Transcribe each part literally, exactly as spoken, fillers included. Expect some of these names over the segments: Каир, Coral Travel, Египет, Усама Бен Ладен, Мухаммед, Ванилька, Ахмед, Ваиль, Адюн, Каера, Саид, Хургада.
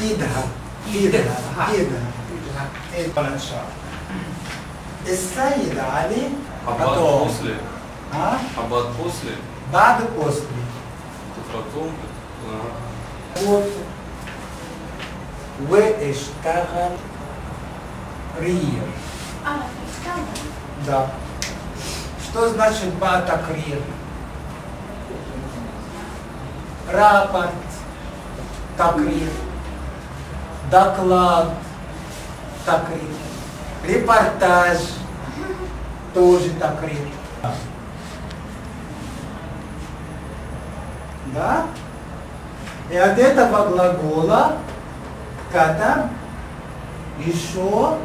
إيدها إيدها إيدها إيدها إيدها السيد علي حبات بوصلي ها؟ حبات بوصلي بعد بوصلي تترطم واشتغل رير آه اشتغل да что значит батакрир рапорт такрир доклад такрир репортаж тоже такрир да и от этого глагола ката еще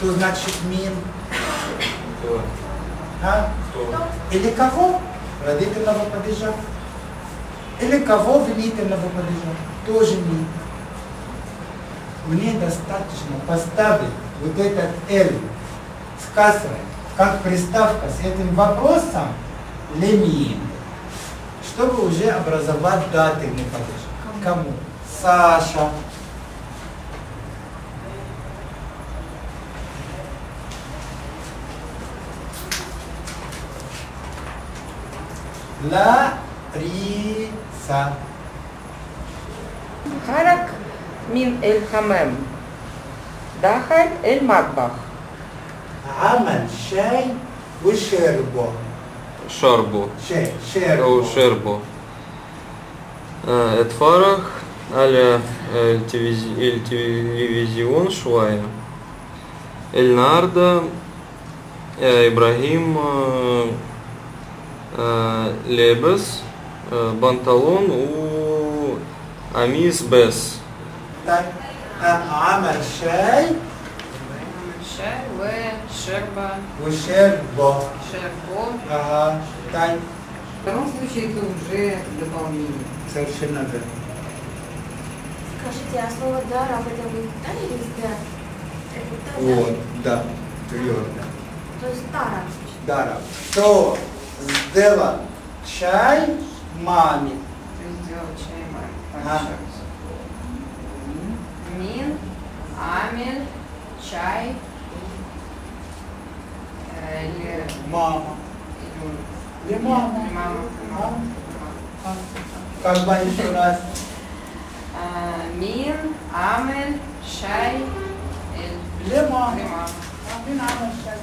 что значит мин? Кто? А? Кто? Или кого? Родительного падежа. Или кого велительного падежа. Тоже мин. Мне достаточно поставить вот этот «л» с касрой, как приставка с этим вопросом «лемин», чтобы уже образовать дативный падеж. Кому? Саша. Лариса. Харак мин эль хамем. Дахаль эль макбах. Аман шай у шербо. Шарбо. Шербо. Шербо. Этфарах аля эль телевизион швая. Эль нарда Ибрагим Лебес, панталон у Амис Бес. Амар Шай. Шай, Шерба. Шерба. Шерба. Тай. В втором случае это уже дополнение. Совершенно верно. Скажите, а слово «дар» об этом вы питали или «дар»? Вот, да, твердо. То есть «дара». «Дара». Что? Сделал чай маме. Ты сделал чай маме. Ага. Мин, амель, чай, или... Мама. Или мама. Мама. Как бы еще раз. Мин, амель, чай, или... Или мама. Мин, амель, чай.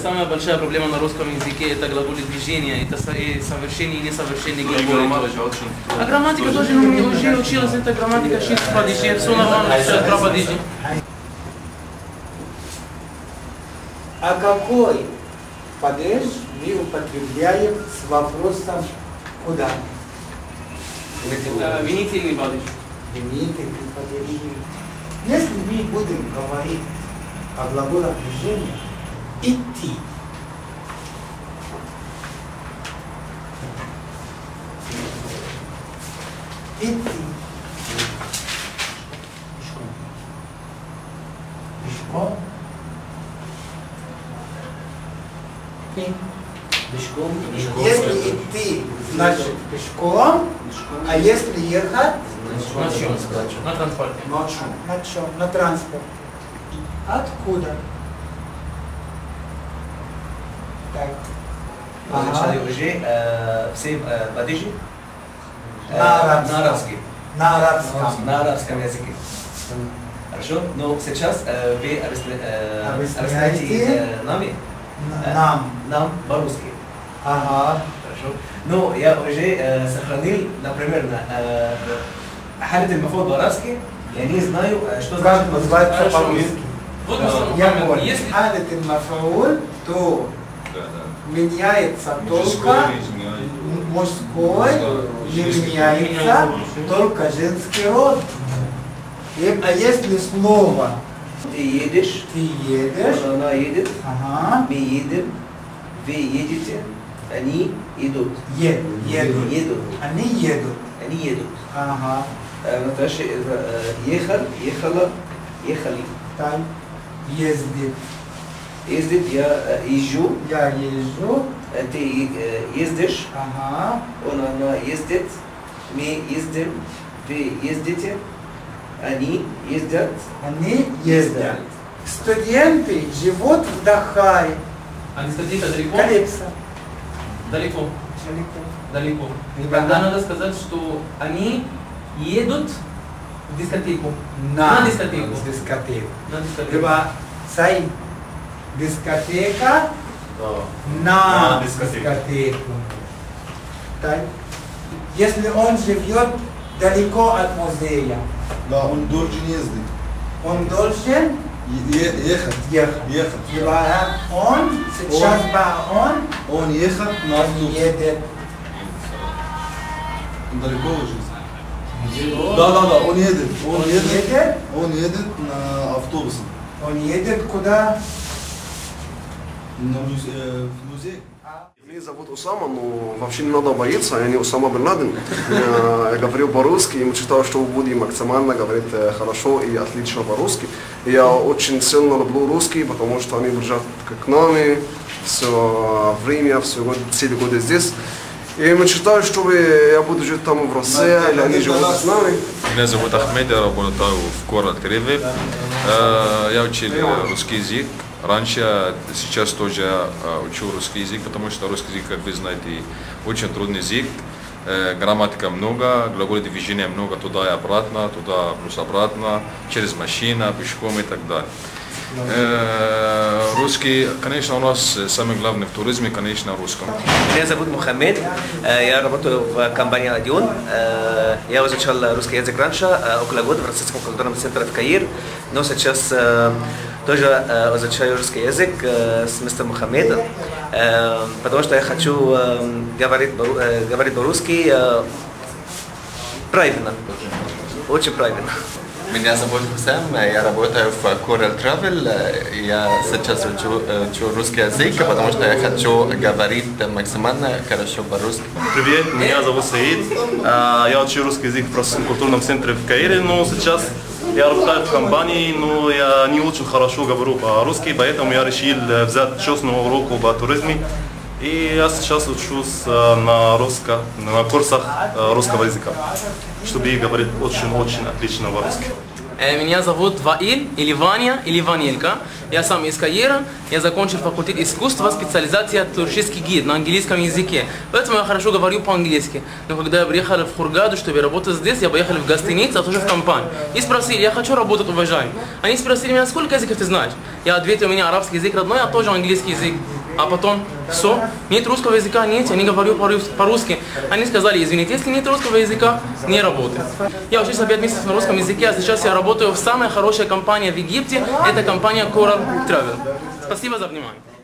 Самая большая проблема на русском языке – это глаголы движения, это совершенные и несовершенные глаголы. А грамматика тоже уже училась, это грамматика шесть падежей, все нормально, все два падежа. А какой падеж мы употребляем с вопросом «куда»? Винительный падеж. Винительный падеж. Если мы будем говорить о глаголах движения, идти. Идти. Пешком. Пешком. Пешком. Если идти, значит пешком. А если ехать, на чем? На транспорте. На чем? На транспорт. Откуда? Начали уже все падежи на арабском. На арабском. На арабском языке. Хорошо, но сейчас вы объясняете нами? Нам. Нам по-русски. Ага. Хорошо. Но я уже сохранил, например, حالة المفعول по-арабски, я не знаю, что значит по-русски. Я понял. Если حالة المفعول, то меняется только мужской, не меняется только женский род. И, а если слово ты едешь, ты едешь, она едет, ага. мы едем, вы едете, они идут, едут, едут, едут. они едут, они едут. Ага. Наташа ехал, ехала, ехали. Там ездит. Ездит, я езжу. Я езжу. انت يزدش اها انا يزدت مي يزدم في يزدت اني يزدت اني يزدت студенты живут в Дахае. Они студенты далеко? Колепса. Далеко. Далеко. Далеко. Тогда надо сказать, что они едут в дискотеку. На, на дискотеку. На дискотеку. На дискотеку. Либо сай дискотека на, на дискотеку. дискотеку. Так. Если он живет далеко от музея. Да, он должен ездить. Он должен ехать. Ехать. Ехать. Либо он, сейчас он, он, он ехал на автобус. Едет. Он далеко уже. Да, да, да, он едет. Он, он едет. едет. Он едет на автобусе. Он едет куда? На музе... э, в музей. Меня зовут Усама, но вообще не надо бояться, я не Усама Бен Ладен. Я говорю по-русски, и считаю, что буду максимально говорить хорошо и отлично по-русски. Я очень сильно люблю русский, потому что они дружат к нам, все время, все годы здесь. И мы считаем, что я буду жить там в России, или они живут с нами. Меня зовут Ахмед, я работаю в Coral Travel. Я учил русский язык. Раньше, сейчас тоже учу русский язык, потому что русский язык, как вы знаете, очень трудный язык. Грамматика много, глаголы движения много, туда и обратно, туда плюс обратно, через машину, пешком и так далее. Русский, конечно, у нас самый главный в туризме, конечно, русском. Меня зовут Мухаммед, я работаю в компании «Адюн». Я изучал русский язык раньше, около года в Российском культурном центре в Каире, но сейчас тоже изучаю русский язык с мистером Мухаммедом, потому что я хочу говорить, говорить по-русски правильно, очень правильно. Меня зовут Усам, я работаю в Coral Travel, я сейчас учу, учу русский язык, потому что я хочу говорить максимально хорошо по-русски. Привет, меня зовут Саид, я учу русский язык в Российском культурном центре в Каире, но сейчас я работаю в компании, но я не очень хорошо говорю по-русски, поэтому я решил взять честную уроку по туризме. И я сейчас учусь на, русско, на курсах русского языка, чтобы говорить очень-очень отлично по-русски. Меня зовут Ваиль, или Ваня, или Ванилька. Я сам из Каира, я закончил факультет искусства, специализация «Турческий гид» на английском языке. Поэтому я хорошо говорю по-английски. Но когда я приехал в Хургаду, чтобы работать здесь, я поехал в гостиницу, а тоже в компанию. И спросили, я хочу работать, уважаемый. Они спросили меня, сколько языков ты знаешь? Я ответил, у меня арабский язык родной, а тоже английский язык. А потом, все, нет русского языка, нет, я не говорю по-русски. Они сказали, извините, если нет русского языка, не работает. Я учусь пять месяцев на русском языке, а сейчас я работаю в самой хорошей компании в Египте, это компания Coral Travel. Спасибо за внимание.